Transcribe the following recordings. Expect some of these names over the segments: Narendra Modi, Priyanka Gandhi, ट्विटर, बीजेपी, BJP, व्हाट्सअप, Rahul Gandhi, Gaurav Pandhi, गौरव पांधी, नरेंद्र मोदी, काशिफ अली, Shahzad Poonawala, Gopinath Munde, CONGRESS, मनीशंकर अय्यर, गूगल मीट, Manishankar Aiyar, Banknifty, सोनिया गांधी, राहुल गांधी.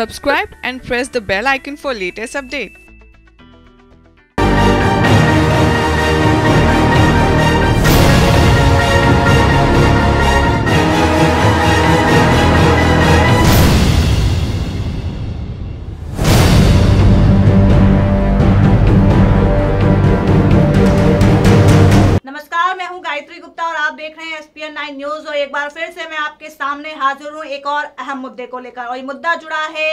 Subscribe and press the bell icon for latest update. News और एक बार फिर से मैं आपके सामने हाजिर हूं एक और अहम मुद्दे को लेकर और ये मुद्दा जुड़ा है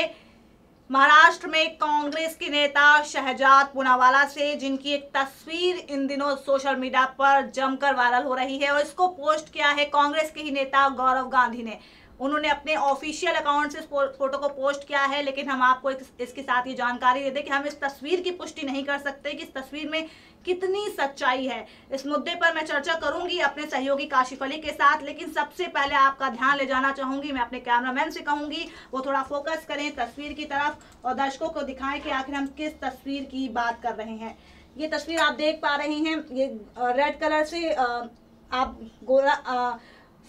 महाराष्ट्र में कांग्रेस के नेता शहजाद पूनावाला से, जिनकी एक तस्वीर इन दिनों सोशल मीडिया पर जमकर वायरल हो रही है और इसको पोस्ट किया है कांग्रेस के ही नेता गौरव गांधी ने। उन्होंने अपने ऑफिशियल अकाउंट से फोटो को पोस्ट किया है, लेकिन हम आपको इसके साथ ये जानकारी दे दें कि हम इस तस्वीर की पुष्टि नहीं कर सकते कि इस तस्वीर में कितनी सच्चाई है। इस मुद्दे पर मैं चर्चा करूंगी अपने सहयोगी काशिफ अली के साथ, लेकिन सबसे पहले आपका ध्यान ले जाना चाहूंगी, मैं अपने कैमरामैन से कहूंगी वो थोड़ा फोकस करें तस्वीर की तरफ और दर्शकों को दिखाएं कि आखिर हम किस तस्वीर की बात कर रहे हैं। ये तस्वीर आप देख पा रहे हैं, ये रेड कलर से आप गोरा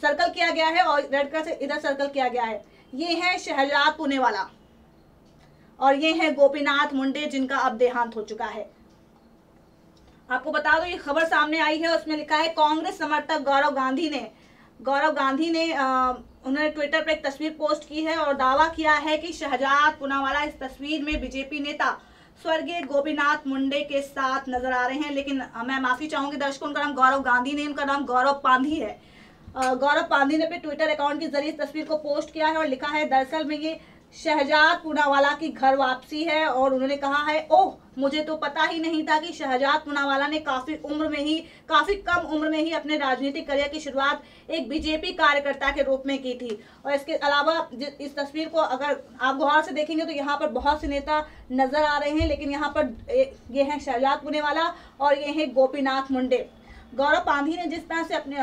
सर्कल किया गया है और रेड कलर से इधर सर्कल किया गया है। ये है शहजाद पूनावाला और ये है गोपीनाथ मुंडे, जिनका अब देहांत हो चुका है। आपको बता दो ये खबर सामने आई है, उसमें लिखा है कांग्रेस समर्थक गौरव गांधी ने उन्होंने ट्विटर पर एक तस्वीर पोस्ट की है और दावा किया है कि शहजाद पूनावाला इस तस्वीर में बीजेपी नेता स्वर्गीय गोपीनाथ मुंडे के साथ नजर आ रहे हैं। लेकिन मैं माफी चाहूंगी दर्शकों, उनका नाम गौरव गांधी नहीं, उनका नाम गौरव पांधी है। गौरव पांधी ने अपने ट्विटर अकाउंट के जरिए इस तस्वीर को पोस्ट किया है और लिखा है दरअसल में ये शहजाद पूनावाला की घर वापसी है और उन्होंने कहा है ओह मुझे तो पता ही नहीं था कि शहजाद पूनावाला ने काफी कम उम्र में ही अपने राजनीतिक करियर की शुरुआत एक बीजेपी कार्यकर्ता के रूप में की थी। और इसके अलावा इस तस्वीर को अगर आप गौर से देखेंगे तो यहाँ पर बहुत से नेता नजर आ रहे हैं, लेकिन यहाँ पर ये है शहजाद पूनावाला और ये है गोपीनाथ मुंडे। गौरव पांधी ने जिस तरह से अपने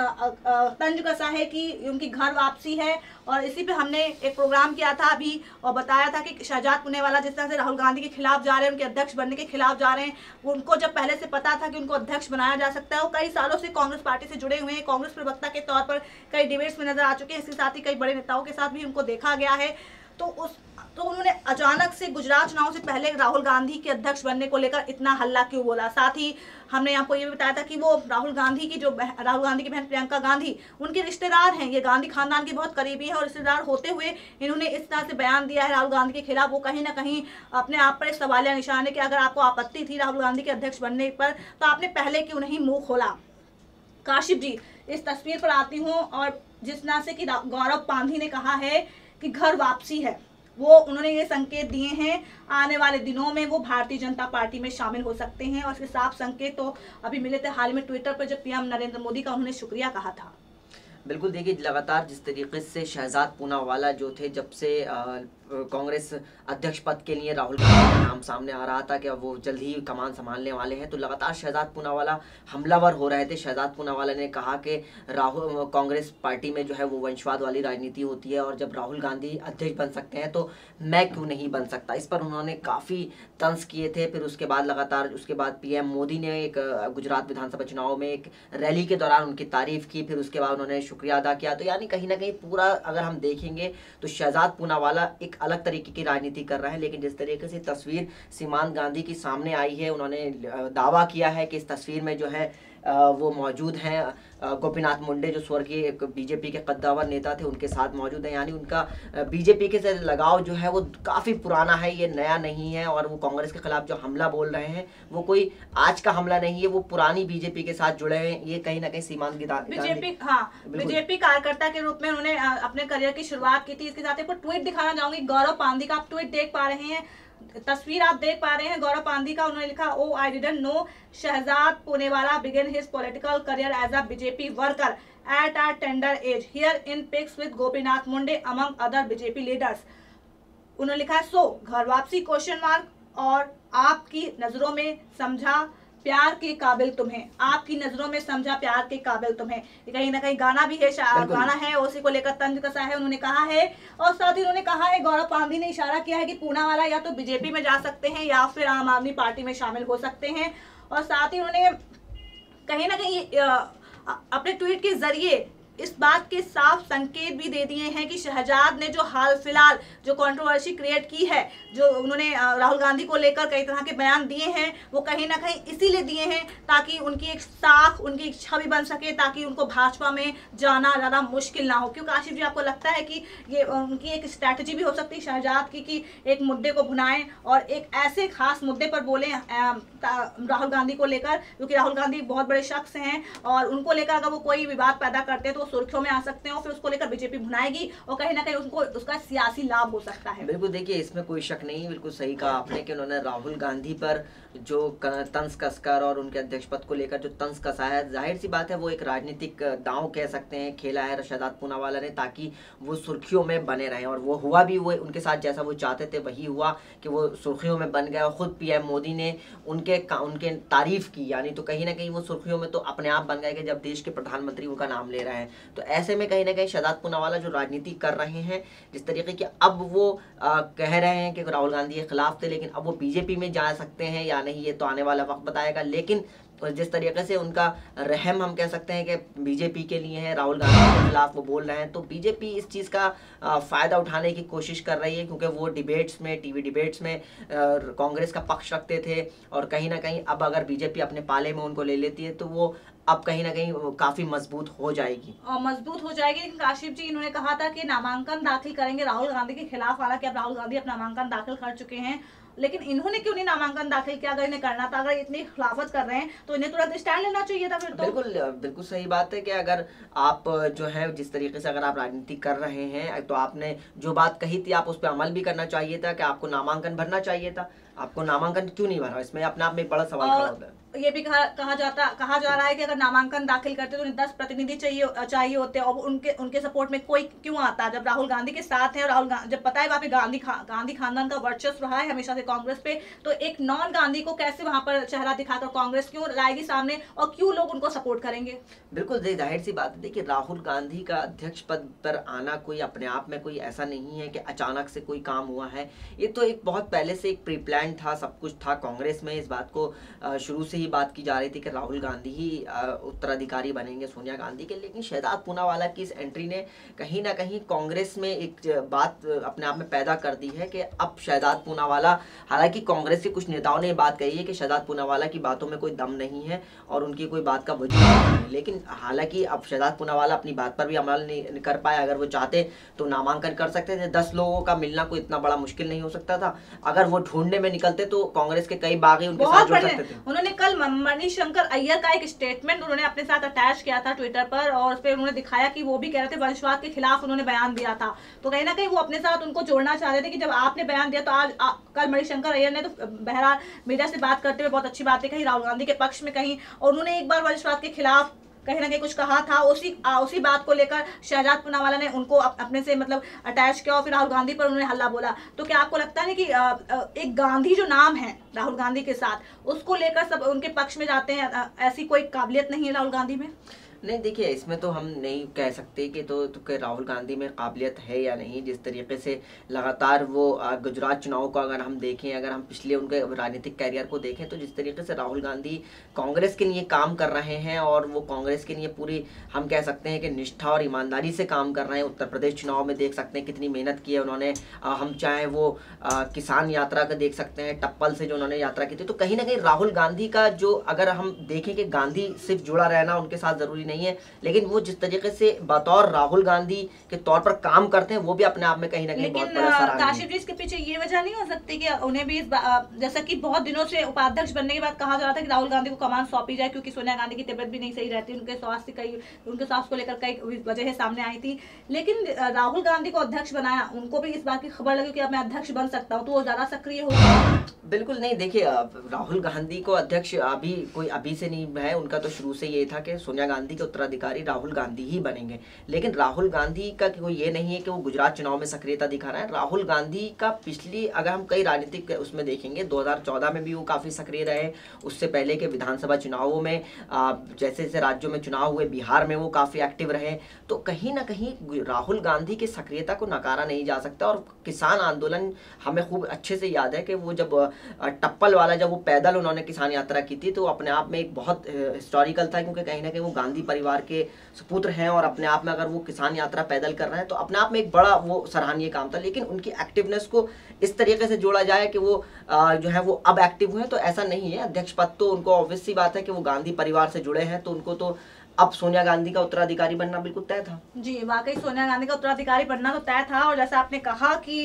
तंज कसा है कि उनकी घर वापसी है और इसी पे हमने एक प्रोग्राम किया था अभी और बताया था कि शहजाद पूनावाला जिस तरह से राहुल गांधी के खिलाफ जा रहे हैं, उनके अध्यक्ष बनने के खिलाफ जा रहे हैं, उनको जब पहले से पता था कि उनको अध्यक्ष बनाया जा सकता है और कई सालों से कांग्रेस पार्टी से जुड़े हुए हैं, कांग्रेस प्रवक्ता के तौर पर कई डिबेट्स में नजर आ चुके हैं, इसके साथ ही कई बड़े नेताओं के साथ भी उनको देखा गया है। तो उन्होंने अचानक से गुजरात चुनाव से पहले राहुल गांधी के अध्यक्ष बनने को लेकर इतना हल्ला क्यों बोला। साथ ही हमने आपको ये भी बताया था कि वो राहुल गांधी की बहन प्रियंका गांधी उनके रिश्तेदार हैं, ये गांधी खानदान के बहुत करीबी हैं और रिश्तेदार होते हुए इन्होंने इस तरह से बयान दिया है राहुल गांधी के खिलाफ। वो कहीं ना कहीं अपने आप पर सवालिया निशान है कि अगर आपको आपत्ति थी राहुल गांधी के अध्यक्ष बनने पर तो आपने पहले क्यों नहीं मुंह खोला। काशिफ जी, इस तस्वीर पर आती हूँ और जिस तरह से कि गौरव पांधी ने कहा है कि घर वापसी है, वो उन्होंने ये संकेत दिए हैं आने वाले दिनों में वो भारतीय जनता पार्टी में शामिल हो सकते हैं और इसके साफ संकेत तो अभी मिले थे हाल में ट्विटर पर जब पीएम नरेंद्र मोदी का उन्होंने शुक्रिया कहा था। बिल्कुल, देखिए लगातार जिस तरीके से शहजाद पूनावाला जो थे, जब से कांग्रेस अध्यक्ष पद के लिए राहुल गांधी का नाम सामने आ रहा था कि अब वो जल्द ही कमान संभालने वाले हैं, तो लगातार शहजाद पूनावाला हमलावर हो रहे थे। शहजाद पूनावाला ने कहा कि राहुल कांग्रेस पार्टी में जो है वो वंशवाद वाली राजनीति होती है और जब राहुल गांधी अध्यक्ष बन सकते हैं तो मैं क्यों नहीं बन सकता। इस पर उन्होंने काफ़ी तंज किए थे। फिर उसके बाद पीएम मोदी ने एक गुजरात विधानसभा चुनाव में एक रैली के दौरान उनकी तारीफ की, फिर उसके बाद उन्होंने शुक्रिया अदा किया। तो यानी कहीं ना कहीं पूरा अगर हम देखेंगे तो शहजाद पूनावाला एक अलग तरीके की राजनीति कर रहा है। लेकिन जिस तरीके से तस्वीर सीमांत गांधी की सामने आई है, उन्होंने दावा किया है कि इस तस्वीर में जो है वो मौजूद हैं, गोपीनाथ मुंडे जो स्वर्गीय बीजेपी के कद्दावर नेता थे उनके साथ मौजूद हैं, यानी उनका बीजेपी के साथ लगाव जो है वो काफ़ी पुराना है, ये नया नहीं है। और वो कांग्रेस के खिलाफ जो हमला बोल रहे हैं वो कोई आज का हमला नहीं है, वो पुरानी बीजेपी के साथ जुड़े हैं। ये कहीं ना कहीं सीमांत बीजेपी, हाँ बीजेपी कार्यकर्ता के रूप में उन्होंने अपने करियर की शुरुआत की थी। इसके साथ ट्वीट दिखाना चाहूंगी गौरव पांधी का, आप ट्वीट देख पा रहे हैं, तस्वीर आप देख पा रहे हैं गौरव पांधी का, उन्होंने लिखा oh I didn't know Shehzad Poonawalla begin his political career as a बीजेपी worker at a tender age here in pics with Gopinath Munde among other बीजेपी leaders. उन्होंने लिखा सो घर वापसी क्वेश्चन मार्क और आपकी नजरों में समझा प्यार के काबिल तुम्हें, आपकी नजरों में समझा प्यार के काबिल तुम्हें। कहीं ना कहीं गाना भी है, गाना है उसी को लेकर तंज कसा है उन्होंने कहा है। और साथ ही उन्होंने कहा है, गौरव पांधी ने इशारा किया है कि पूनावाला या तो बीजेपी में जा सकते हैं या फिर आम आदमी पार्टी में शामिल हो सकते हैं। और साथ ही उन्होंने कहीं ना कहीं अपने ट्वीट के जरिए इस बात के साफ संकेत भी दे दिए हैं कि शहजाद ने जो हाल फिलहाल जो कंट्रोवर्सी क्रिएट की है, जो उन्होंने राहुल गांधी को लेकर कई तरह के बयान दिए हैं, वो कहीं ना कहीं इसीलिए दिए हैं ताकि उनकी एक साख, उनकी एक छवि बन सके, ताकि उनको भाजपा में जाना ज़्यादा मुश्किल ना हो। क्योंकि आशिफ जी, आपको लगता है कि ये उनकी एक स्ट्रैटेजी भी हो सकती है शहजाद की कि एक मुद्दे को भुनाएँ और एक ऐसे खास मुद्दे पर बोलें राहुल गांधी को लेकर, क्योंकि राहुल गांधी बहुत बड़े शख्स हैं और उनको लेकर अगर वो कोई विवाद पैदा करते हैं तो सुर्खियों में आ सकते हैं और फिर उसको लेकर बीजेपी भुनाएगी और कहीं ना कहीं उनको उसका सियासी लाभ हो सकता है। बिल्कुल, देखिए इसमें कोई शक नहीं, बिल्कुल सही कहा आपने कि उन्होंने राहुल गांधी पर जो तंज कसकर और उनके अध्यक्ष पद को लेकर जो तंज कसा है, जाहिर सी बात है वो एक राजनीतिक दांव कह सकते हैं खेला है शहजाद पूनावाला ने, ताकि वो सुर्खियों में बने रहे। और वो हुआ भी, वो उनके साथ जैसा वो चाहते थे वही हुआ कि वो सुर्खियों में बन गए और खुद पीएम मोदी ने उनके तारीफ की, यानी तो कहीं ना कहीं वो सुर्खियों में तो अपने आप बन गए कि जब देश के प्रधानमंत्री उनका नाम ले रहे हैं। तो ऐसे में कहीं ना कहीं शहजाद पूनावाला जो राजनीति कर रहे हैं, जिस तरीके की अब वो कह रहे हैं कि राहुल गांधी के खिलाफ थे लेकिन अब वो बीजेपी में जा सकते हैं या नहीं ये तो आने वाला वक्त बताएगा, लेकिन जिस तरीके से उनका रहम हम कह सकते हैं कि बीजेपी के लिए है, राहुल गांधी के खिलाफ वो बोल रहे हैं, तो बीजेपी इस चीज़ का फ़ायदा उठाने की कोशिश कर रही है क्योंकि वो डिबेट्स में, टीवी डिबेट्स में कांग्रेस का पक्ष रखते थे और कहीं ना कहीं अब अगर बीजेपी अपने पाले में उनको ले लेती है तो वो अब कहीं ना कहीं काफ़ी मजबूत हो जाएगी लेकिन काशिफ जी, इन्होंने कहा था कि नामांकन दाखिल करेंगे राहुल गांधी के खिलाफ, हालांकि अब राहुल गांधी अपना नामांकन दाखिल कर चुके हैं, लेकिन इन्होंने क्यों नहीं नामांकन दाखिल किया? अगर इन्हें करना था, अगर इतनी खिलाफत कर रहे हैं तो इन्हें तुरंत स्टैंड लेना चाहिए था फिर तो। बिल्कुल सही बात है कि अगर आप जो है जिस तरीके से अगर आप राजनीति कर रहे हैं तो आपने जो बात कही थी आप उस पर अमल भी करना चाहिए था कि आपको नामांकन भरना चाहिए था, आपको नामांकन क्यों नहीं भरा, इसमें अपने आप में बड़ा सवाल खड़ा होता है। ये भी कहा जा रहा है कि अगर नामांकन दाखिल करते तो 10 प्रतिनिधि चाहिए होते और उनके सपोर्ट में कोई क्यों आता जब राहुल गांधी के साथ है और जब पता है वहाँ पे गांधी खानदान का वर्चस्व रहा है हमेशा से कांग्रेस पे, तो एक नॉन गांधी को कैसे वहाँ पर चेहरा दिखाकर कांग्रेस क्यों लाएगी सामने और क्यों लोग उनको सपोर्ट करेंगे? बिल्कुल, जाहिर सी बात है। देखिए, राहुल गांधी का अध्यक्ष पद पर आना कोई अपने आप में कोई ऐसा नहीं है कि अचानक से कोई काम हुआ है, ये तो एक बहुत पहले से एक प्री प्लान था, सब कुछ था। कांग्रेस में इस बात को शुरू से बात की जा रही थी कि राहुल गांधी ही उत्तराधिकारी बनेंगे सोनिया गांधी के, लेकिन शहजाद पूनावाला की इस एंट्री ने कहीं ना कहीं कांग्रेस में एक बात अपने आप में पैदा कर दी है कि अब शहजाद पूनावाला, हालांकि कांग्रेस के कुछ नेताओं ने बात कही है कि शहजाद पूनावाला की बातों में कोई दम नहीं है और उनकी कोई बात का वजूद नहीं है, लेकिन हालांकि अब शहजाद पूनावाला अपनी बात पर भी अमल नहीं कर पाए। अगर वो चाहते तो नामांकन कर सकते थे, 10 लोगों का मिलना कोई इतना बड़ा मुश्किल नहीं हो सकता था। अगर वो ढूंढने में निकलते तो कांग्रेस के कई बागी उनके साथ जुड़ सकते थे। उन्होंने कल मनीशंकर अय्यर का एक स्टेटमेंट उन्होंने अपने साथ अटैच किया था ट्विटर पर और उस पर उन्होंने दिखाया कि वो भी कह रहे थे वंशवाद के खिलाफ, उन्होंने बयान दिया था, तो कहीं ना कहीं वो अपने साथ उनको जोड़ना चाहते थे कि जब आपने बयान दिया तो कल मणिशंकर अय्यर ने तो बहरहाल मीडिया से बात करते हुए बहुत अच्छी बातें कही राहुल गांधी के पक्ष में कहीं, और उन्होंने एक बार वंशवाद के खिलाफ कहीं ना कहीं कुछ कहा था। उसी बात को लेकर शहजाद पूनावाला ने उनको अपने से मतलब अटैच किया और फिर राहुल गांधी पर उन्होंने हल्ला बोला। तो क्या आपको लगता है कि एक गांधी जो नाम है राहुल गांधी के साथ, उसको लेकर सब उनके पक्ष में जाते हैं, ऐसी कोई काबिलियत नहीं है राहुल गांधी में? नहीं, देखिए इसमें तो हम नहीं कह सकते कि तो राहुल गांधी में काबिलियत है या नहीं। जिस तरीके से लगातार वो गुजरात चुनाव को अगर हम देखें, अगर हम पिछले उनके राजनीतिक कैरियर को देखें, तो जिस तरीके से राहुल गांधी कांग्रेस के लिए काम कर रहे हैं और वो कांग्रेस के लिए पूरी हम कह सकते हैं कि निष्ठा और ईमानदारी से काम कर रहे हैं। उत्तर प्रदेश चुनाव में देख सकते हैं कितनी मेहनत की है उन्होंने, हम चाहे वो किसान यात्रा का देख सकते हैं, टप्पल से जो उन्होंने यात्रा की थी, तो कहीं ना कहीं राहुल गांधी का जो अगर हम देखें कि गांधी सिर्फ जुड़ा रहना उनके साथ ज़रूरी नहीं है, लेकिन वो जिस तरीके से बतौर राहुल गांधी के तौर पर काम करते हैं वो भी अपने आप में कहीं ना कहीं बहुत बड़ा सराहनीय है। काशिफ जी, इसके पीछे ये वजह नहीं हो सकती कि उन्हें भी जैसा कि बहुत दिनों से उपाध्यक्ष बनने के बाद कहा जा रहा था कि राहुल गांधी को कमान सौंपी जाए क्योंकि सोनिया गांधी की तबीयत भी नहीं सही रहती, उनके स्वास्थ्य को लेकर कई वजह सामने आई थी, लेकिन राहुल गांधी को अध्यक्ष बनाया, उनको भी इस बात की खबर लगी कि अब मैं अध्यक्ष बन सकता हूँ तो वो ज्यादा सक्रिय हो। बिल्कुल नहीं, देखिए राहुल गांधी को अध्यक्ष अभी कोई अभी से नहीं है, उनका तो शुरू से ये था कि सोनिया गांधी के उत्तराधिकारी राहुल गांधी ही बनेंगे, लेकिन राहुल गांधी का कोई ये नहीं है कि वो गुजरात चुनाव में सक्रियता दिखा रहे हैं। राहुल गांधी का पिछली अगर हम कई राजनीतिक उसमें देखेंगे 2014 में भी वो काफ़ी सक्रिय रहे, उससे पहले के विधानसभा चुनावों में जैसे जैसे राज्यों में चुनाव हुए, बिहार में वो काफ़ी एक्टिव रहे, तो कहीं ना कहीं राहुल गांधी की सक्रियता को नकारा नहीं जा सकता। और किसान आंदोलन हमें खूब अच्छे से याद है कि वो जब टप्पल वाला जब वो पैदल उन्होंने किसान यात्रा की थी तो अपने आप में एक बहुत हिस्टोरिकल था क्योंकि कहीं ना कहीं वो गांधी परिवार के सुपुत्र हैं और अपने आप में अगर वो किसान यात्रा पैदल कर रहे हैं तो अपने आप में एक बड़ा वो सराहनीय काम था। लेकिन उनकी एक्टिवनेस को इस तरीके से जोड़ा जाए कि वो जो है वो अब एक्टिव हुए, तो ऐसा नहीं है। अध्यक्ष पद तो उनको ऑब्वियसली बात है कि वो गांधी परिवार से जुड़े हैं, तो उनको तो अब सोनिया गांधी का उत्तराधिकारी बनना बिल्कुल तय था। जी, वाकई सोनिया गांधी का उत्तराधिकारी बनना तो तय था। और जैसा आपने कहा कि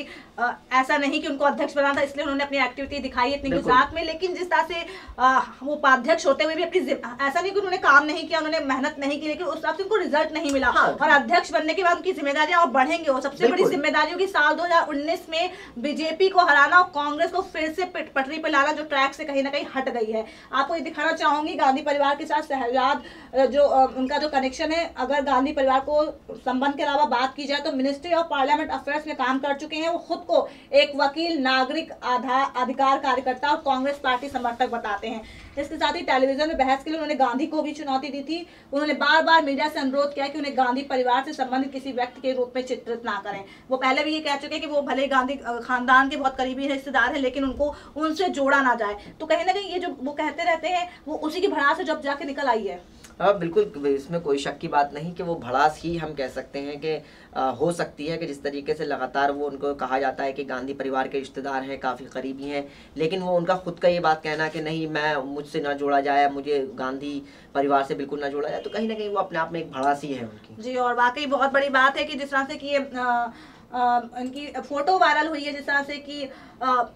ऐसा नहीं कि उनको अध्यक्ष बना था इसलिए उन्होंने अपनी एक्टिविटी दिखाई इतनी गुजरात में, लेकिन जिस तरह से वो उपाध्यक्ष होते हुए भी अपनी ऐसा नहीं कि उन्होंने काम नहीं किया, उन्होंने मेहनत नहीं की, लेकिन उस हिसाब से उनको रिजल्ट नहीं मिला। और अध्यक्ष बनने के बाद उनकी जिम्मेदारियां और बढ़ेंगी। और सबसे बड़ी जिम्मेदारियों की साल 2019 में बीजेपी को हराना और कांग्रेस को फिर से पटरी पर लाना जो ट्रैक से कहीं ना कहीं हट गई है। आपको ये दिखाना चाहूंगी गांधी परिवार के साथ शहजाद जो उनका जो कनेक्शन है। अगर गांधी परिवार को संबंध के अलावा बात की जाए तो मिनिस्ट्री ऑफ पार्लियामेंट अफेयर्स में काम कर चुके हैं। वो खुद को एक वकील, नागरिक अधिकार कार्यकर्ता और कांग्रेस पार्टी समर्थक बताते हैं। इसके साथ ही टेलीविजन में बहस के लिए उन्होंने गांधी को भी चुनौती दी थी। उन्होंने बार बार मीडिया से अनुरोध किया कि उन्हें गांधी परिवार से संबंधित किसी व्यक्ति के रूप में चित्रित ना करें। वो पहले भी ये कह चुके हैं कि वो भले गांधी खानदान के बहुत करीबी रिश्तेदार हैं लेकिन उनको उनसे जोड़ा ना जाए। तो कहीं ना कहीं ये जो वो कहते रहते हैं वो उसी की भड़ास से जब जाके निकल आई है। हाँ बिल्कुल, इसमें कोई शक की बात नहीं कि वो भड़ास ही हम कह सकते हैं कि हो सकती है कि जिस तरीके से लगातार वो उनको कहा जाता है कि गांधी परिवार के रिश्तेदार हैं, काफ़ी करीबी हैं, लेकिन वो उनका खुद का ये बात कहना कि नहीं मैं मुझसे ना जोड़ा जाए, मुझे गांधी परिवार से बिल्कुल ना जोड़ा जाए, तो कहीं ना कहीं वो अपने आप में एक भड़ास ही है उनकी। जी, और वाकई बहुत बड़ी बात है कि जिस तरह से कि उनकी फोटो वायरल हुई है जिस तरह से कि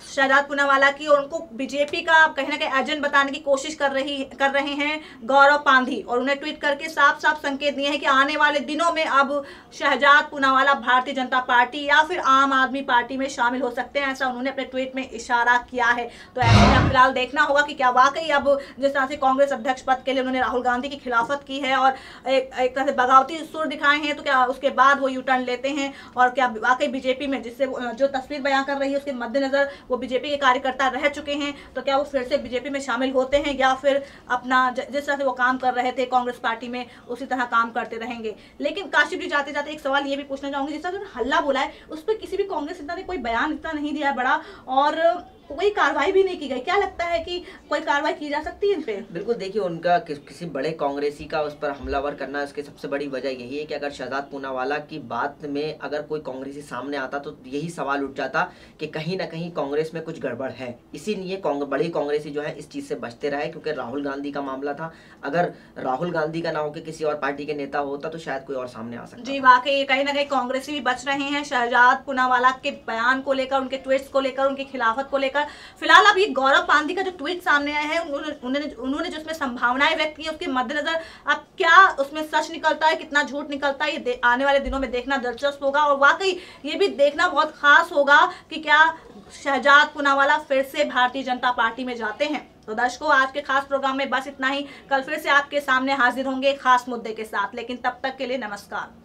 शहजाद पूनावाला की, और उनको बीजेपी का कहीं ना कहीं एजेंट बताने की कोशिश कर रहे हैं गौरव पांधी। और उन्हें ट्वीट करके साफ साफ संकेत दिए हैं कि आने वाले दिनों में अब शहजाद पूनावाला भारतीय जनता पार्टी या फिर आम आदमी पार्टी में शामिल हो सकते हैं, ऐसा उन्होंने अपने ट्वीट में इशारा किया है। तो ऐसे में फिलहाल देखना होगा कि क्या वाकई अब जिस तरह से कांग्रेस अध्यक्ष पद के लिए उन्होंने राहुल गांधी की खिलाफत की है और एक तरह से बगावती सुर दिखाए हैं, तो क्या उसके बाद वो यू टर्न लेते हैं और क्या वाकई बीजेपी में जिससे जो तस्वीर बयां कर रही है उसके मद्देनजर वो बीजेपी के कार्यकर्ता रह चुके हैं, तो क्या वो फिर से बीजेपी में शामिल होते हैं या फिर अपना जिस तरह से वो काम कर रहे थे कांग्रेस पार्टी में उसी तरह काम करते रहेंगे। लेकिन काशिफ जी, जाते जाते एक सवाल ये भी पूछना चाहूंगी, जिस तरह हल्ला बोला है उस पर किसी भी कांग्रेस नेता ने कोई बयान इतना नहीं दिया है बड़ा, और कोई कार्रवाई भी नहीं की गई। क्या लगता है कि कोई कार्रवाई की जा सकती है इन पे? बिल्कुल, देखिए उनका किसी बड़े कांग्रेसी का उस पर हमलावर करना, उसकी सबसे बड़ी वजह यही है कि अगर शहजाद पूनावाला की बात में अगर कोई कांग्रेसी सामने आता तो यही सवाल उठ जाता कि कहीं ना कहीं कांग्रेस में कुछ गड़बड़ है, इसीलिए बड़ी कांग्रेसी जो है इस चीज़ से बचते रहे, क्योंकि राहुल गांधी का मामला था। अगर राहुल गांधी का ना होकर किसी और पार्टी के नेता होता तो शायद कोई और सामने आ सकता। जी, वाकई कहीं ना कहीं कांग्रेसी भी बच रहे हैं शहजाद पूनावाला के बयान को लेकर, उनके ट्वीट्स को लेकर, उनकी खिलाफत को लेकर। फिलहाल अब ये गौरव पांधी का जो ट्वीट सामने आया है, उन्होंने जो उसमें संभावनाएं व्यक्त की है उसके मद्देनजर अब क्या उसमें सच निकलता है, कितना झूठ निकलता है, ये आने वाले दिनों में देखना दिलचस्प होगा। और वाकई ये भी देखना बहुत खास होगा कि क्या शहजाद पूनावाला फिर से भारतीय जनता पार्टी में जाते हैं। तो दर्शकों, आज के खास प्रोग्राम में बस इतना ही। कल फिर से आपके सामने हाजिर होंगे खास मुद्दे के साथ, लेकिन तब तक के लिए नमस्कार।